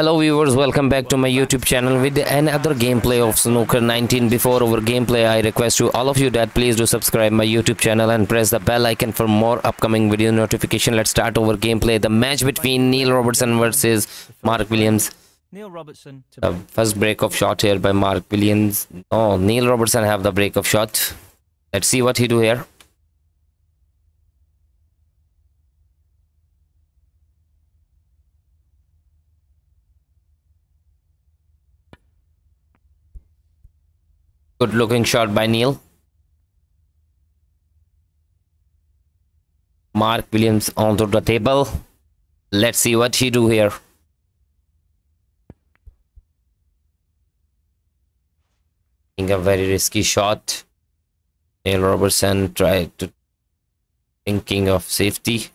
Hello viewers, welcome back to my YouTube channel with another gameplay of Snooker 19. Before our gameplay, I request to all of you that please do subscribe my YouTube channel and press the bell icon for more upcoming video notification. Let's start our gameplay. The match between Neil Robertson versus Mark Williams. Neil Robertson. First break of shot here by Mark Williams. Oh, Neil Robertson have the break of shot. Let's see what he do here. Good looking shot by Neil. Mark Williams onto the table. Let's see what he do here. A very risky shot. Neil Robertson tried to thinking of safety.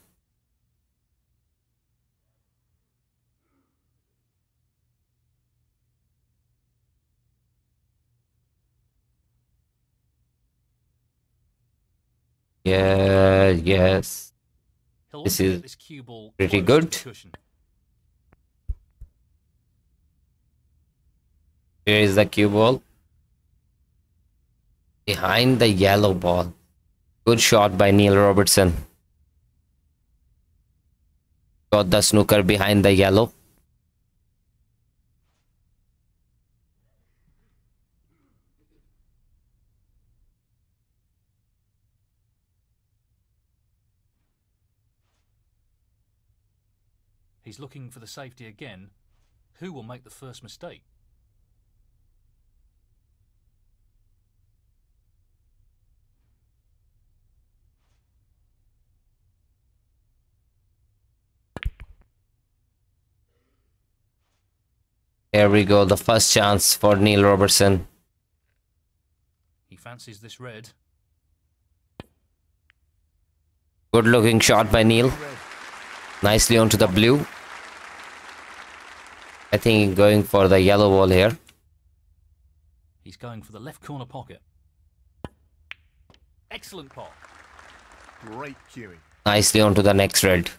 Yeah, yes. This is pretty good. Here is the cue ball. Behind the yellow ball. Good shot by Neil Robertson. Got the snooker behind the yellow. He's looking for the safety again. Who will make the first mistake? Here we go, the first chance for Neil Robertson. He fancies this red. Good looking shot by Neil. Nicely onto the blue. I think going for the yellow ball here. He's going for the left corner pocket. Excellent pot. Great cueing. Nicely onto the next red.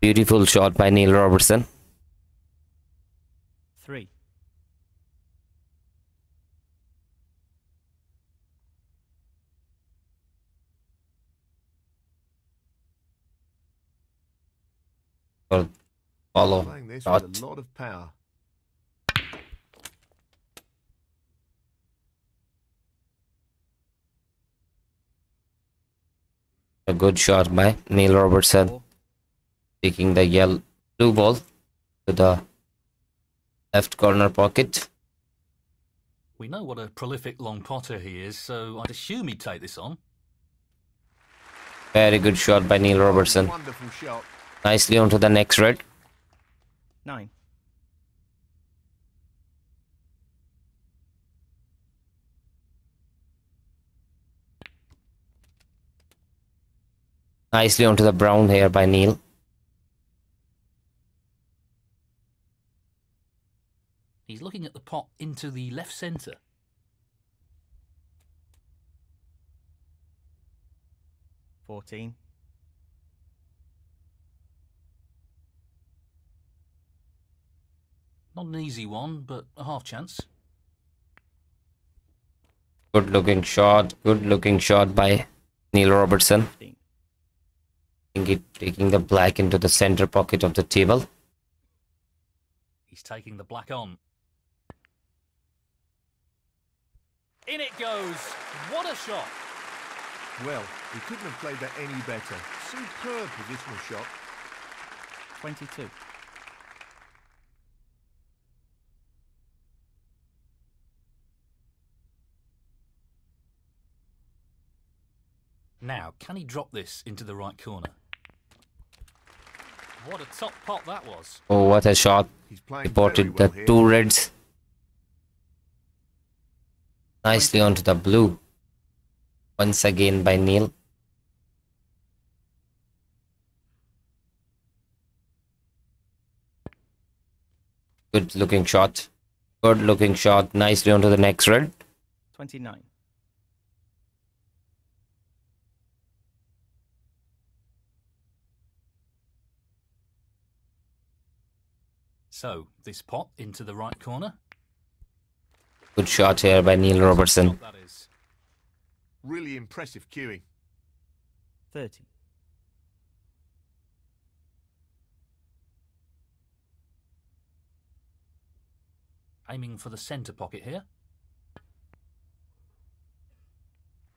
Beautiful shot by Neil Robertson. Three. Follow this with a lot of power. A good shot by Neil Robertson, taking the yellow blue ball to the left corner pocket. We know what a prolific long potter he is, so I'd assume he'd take this on. Very good shot by Neil Robertson. Wonderful shot. Nicely onto the next red. Nine. Nicely onto the brown here by Neil. He's looking at the pot into the left centre. Fourteen. Not an easy one, but a half chance. Good looking shot by Neil Robertson. I think he's taking the black into the center pocket of the table. He's taking the black on. In it goes. What a shot. Well, he couldn't have played that any better. Superb positional shot. 22. Now, can he drop this into the right corner? What a top pot that was. Oh, what a shot. He potted the two reds. Nicely onto the blue. Once again by Neil. Good looking shot. Good looking shot. Nicely onto the next red. 29. So, this pot into the right corner. Good shot here by Neil Robertson. That is really impressive cueing. 30. Aiming for the centre pocket here.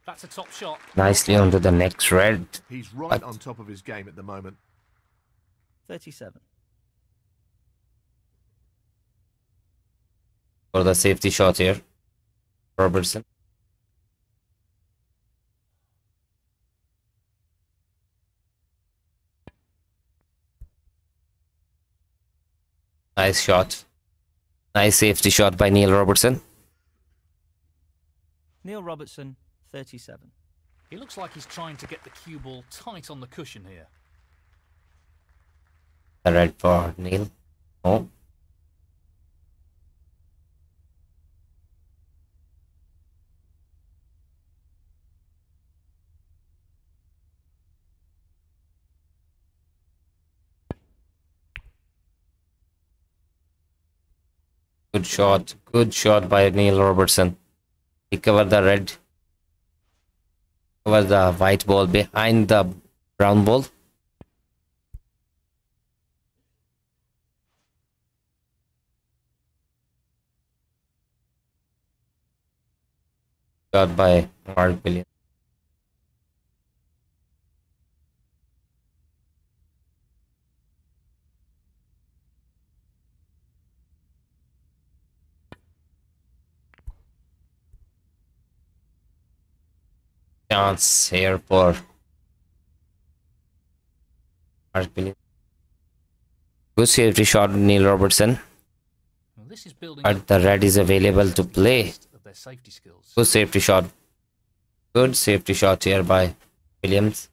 That's a top shot. Nicely onto the next red. He's right on top of his game at the moment. 37. For the safety shot here, Robertson. Nice shot. Nice safety shot by Neil Robertson. Neil Robertson, 37. He looks like he's trying to get the cue ball tight on the cushion here. The red for Neil. Oh. Good shot by Neil Robertson. He covered the red, covered the white ball behind the brown ball. Shot by Mark Williams. Chance here for Mark Williams. Good safety shot, Neil Robertson. But the red is available to play. Good safety shot. Good safety shot here by Williams.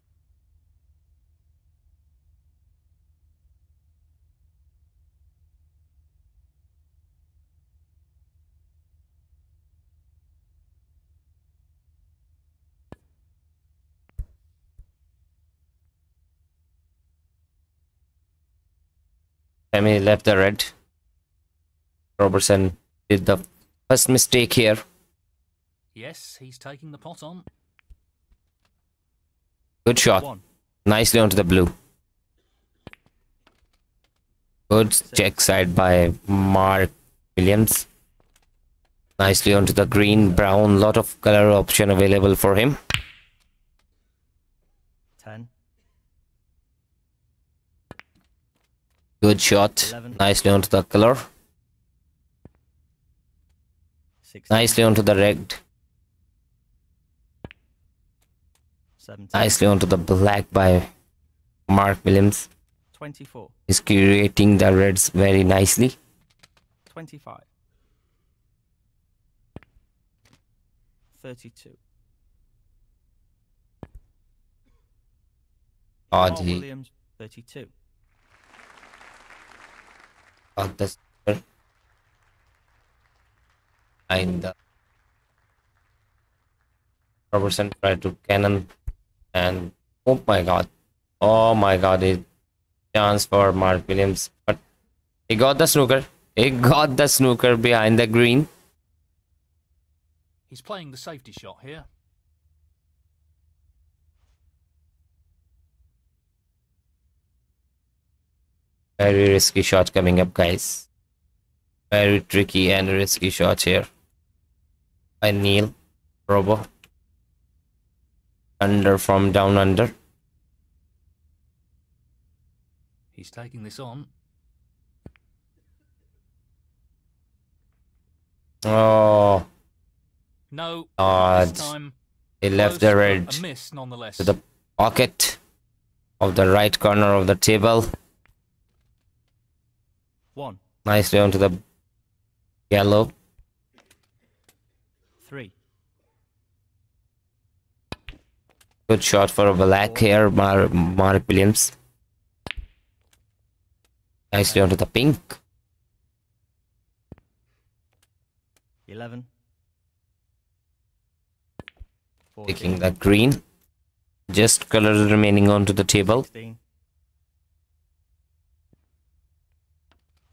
Sammy left the red. Robertson did the first mistake here. Yes, he's taking the pot on. Good shot. One. Nicely onto the blue. Good check side by Mark Williams. Nicely onto the green, brown. Lot of color option available for him. 10. Good shot. 11. Nicely onto the color. 16. Nicely onto the red. 17. Nicely onto the black by Mark Williams. 24. He's creating the reds very nicely. 25. 32. Mark Williams, 32. Got the silver and Robertson tried to cannon and oh my god, a chance for Mark Williams, but he got the snooker. He got the snooker behind the green. He's playing the safety shot here. Very risky shot coming up, guys. Very tricky and risky shot here by Neil Robo. Under from down under. He's taking this on. Oh. No. This time he left the red to the pocket of the right corner of the table. One. Nicely onto the yellow. 3. Good shot for a black here, Mark Williams. Nicely onto the pink. 11. 14. Taking the green. Just colors remaining onto the table. 16.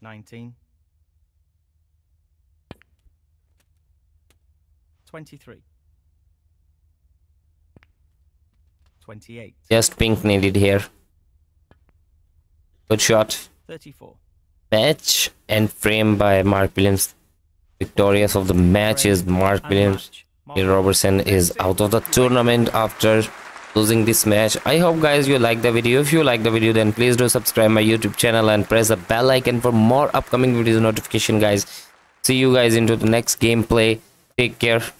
19, 23, 28. Just pink needed here. Good shot. 34. Match and frame by Mark Williams. Victorious of the match is Mark Williams. Neil Robertson is out of the tournament after losing this match. I hope guys you like the video. If you like the video, then please do subscribe my YouTube channel and press the bell icon for more upcoming videos notification guys. See you guys into the next gameplay. Take care.